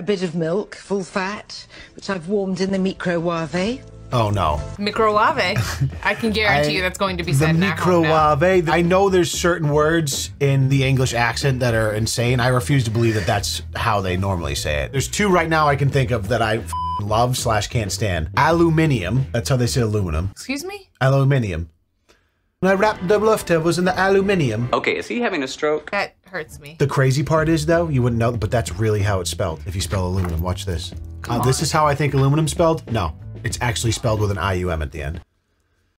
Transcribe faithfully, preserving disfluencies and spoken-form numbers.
a bit of milk, full fat, which I've warmed in the microwave. Oh no. Microwave? I can guarantee I, you that's going to be said in microwave. I know there's certain words in the English accent that are insane. I refuse to believe that that's how they normally say it. There's two right now I can think of that I love slash can't stand. Aluminium. That's how they say aluminum. Excuse me? Aluminium. When I wrapped the Luftovers in the aluminium. Okay, is he having a stroke? That hurts me. The crazy part is though, you wouldn't know, but that's really how it's spelled. If you spell aluminum, watch this. Uh, this is how I think aluminum spelled? No. It's actually spelled with an I U M at the end.